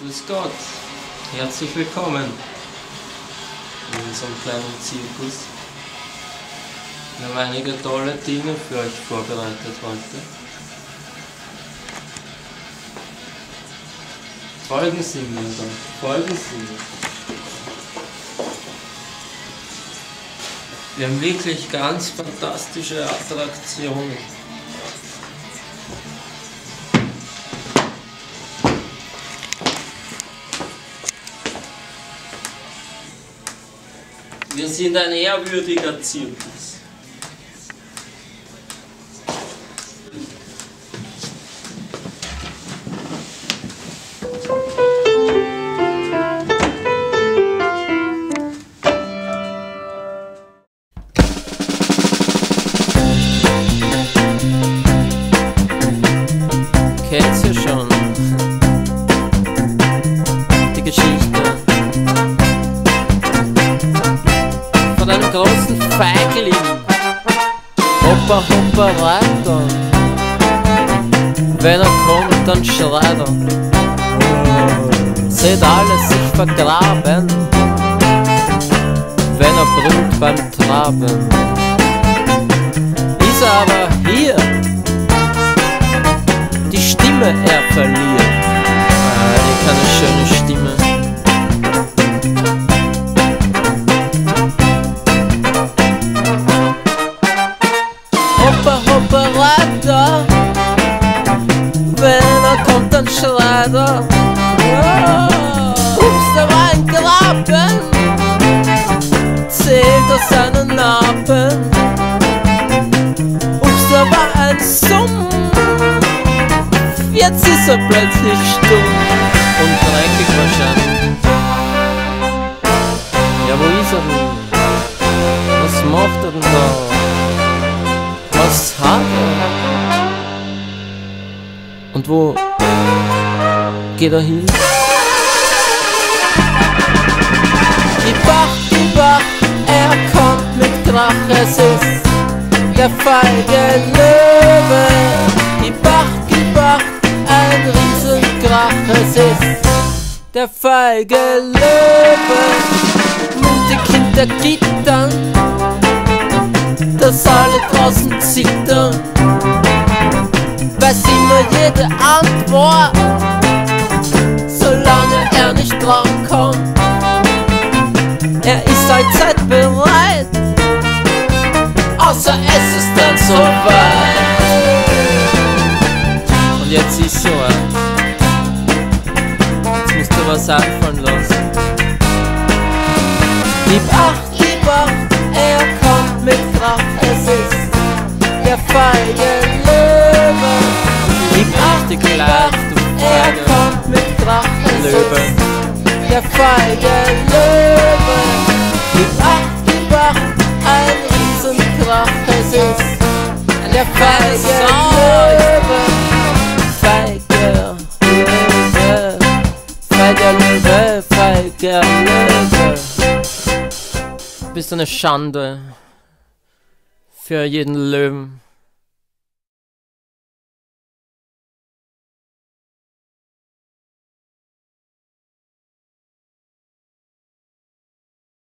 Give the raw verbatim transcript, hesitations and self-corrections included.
Grüß Gott, herzlich willkommen in unserem kleinen Zirkus. Wir haben einige tolle Dinge für euch vorbereitet heute. Folgen Sie mir dann, folgen Sie mir. Wir haben wirklich ganz fantastische Attraktionen. Wir sind ein ehrwürdiger Zirkus. Kennt's ja schon, die Geschichte von einem großen Feigling, Hoppa Hoppa Reiter. Wenn er kommt, dann schreit er, seht alles sich vergraben, wenn er brüllt beim Traben. Ist er aber hier, die Stimme er verliert. Ah, die keine schöne Stimme. Hoppa, hoppa, Reiter, wenn er kommt, dann schreit er. Oh, ups, da war ein Graben, zählt er seinen Narben. Ups, da war ein Summ, jetzt ist er plötzlich stumm und dreckig wahrscheinlich. Ja, wo ist er denn? Was macht er denn da? Was hat er? Und wo geht er hin? Die Bach, die Bach, er kommt mit Krach, es ist der feige Löwe. Die Bach, die Bach, ein Riesenkrach, es ist der feige Löwe. Mutig hinter Gittern, dass alle draußen zittern, weiß immer jede Antwort, solange er nicht drankommt. Er ist allzeit bereit, außer es ist dann so weit. Und jetzt ist so, jetzt musst du was anfangen lassen. Lieb acht, lieb acht, er kommt mit Kraft, es ist der feige Löwe. Lieb acht, lieb acht, er kommt mit Kraft, es ist der feige Löwe. Lieb acht, lieb acht, ein Riesenkrach, es ist der feige Löwe. Der Löwe. Du bist eine Schande für jeden Löwen.